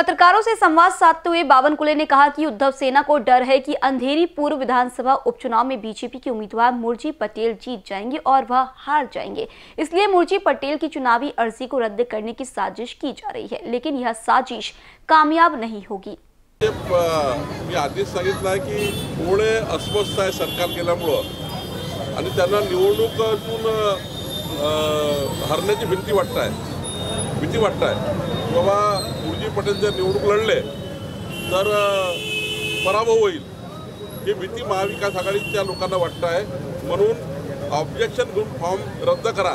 पत्रकारों से संवाद साधते हुए बावनकुले ने कहा कि उद्धव सेना को डर है कि अंधेरी पूर्व विधानसभा उपचुनाव में बीजेपी के उम्मीदवार मुरजी पटेल जीत जाएंगे और वह हार जाएंगे, इसलिए मुरजी पटेल की चुनावी अर्जी को रद्द करने की साजिश की जा रही है, लेकिन यह साजिश कामयाब नहीं होगी। मी आधीच सांगितलं आहे की थोडे अस्वस्थ आहे सरकार गेल्यामुळे आणि त्यांना निवडणूक अजून हरण्याची भीती वाटत आहे बाबा मुरजी पटेल जर निवडणूक लढले तर पराभव होईल ही भीती महाविकास आघाडीच्या लोकांना वाटत आहे, म्हणून ऑब्जेक्शन ग्रुप फॉर्म रद्द करा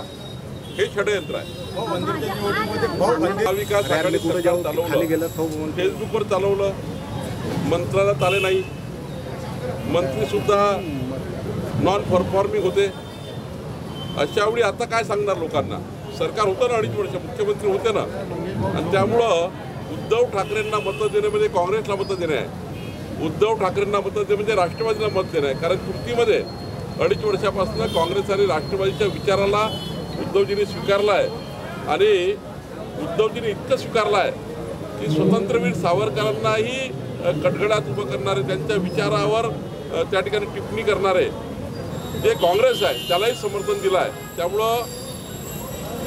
हे षडयंत्र आहे। महाविकास आघाडी फेसबुक पर चालवलं, मंत्राला ताले नाही, मंत्री सुद्धा नॉन परफॉर्मिंग होते, अशा वेळी आता काय सांगणार लोकांना? सरकार होतं ना 2.5 वर्ष, मुख्यमंत्री होते ना, आणि त्यामुळं उद्धव ठाकरेंना मतं देणे म्हणजे काँग्रेसला मतं देणे आहे, उद्धव ठाकरेंना मतं देणे म्हणजे राष्ट्रवादीला मत देणे आहे, कारण कृतीमध्ये 2.5 वर्षापासून काँग्रेस आणि राष्ट्रवादीच्या विचाराला उद्धवजींनी स्वीकारला आहे आणि उद्धवजींनी इतकं स्वीकारला आहे की स्वतंत्रवीर सावरकरांनाही गडगडाट उभं करणारे, त्यांच्या विचारावर त्या ठिकाणी टिप्पणी करणारे जे काँग्रेस आहे त्यालाही समर्थन दिलं आहे। त्यामुळं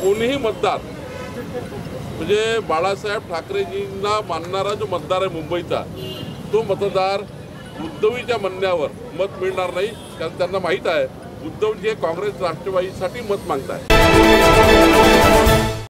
कोणीही मतदार म्हणजे बाळासाहेब ठाकरेजींना मानणारा जो मतदार आहे मुंबईचा, तो मतदार उद्धवजीच्या म्हणण्यावर मत मिळणार नाही, कारण त्यांना माहीत आहे उद्धवजी हे काँग्रेस राष्ट्रवादीसाठी मत मागत आहे।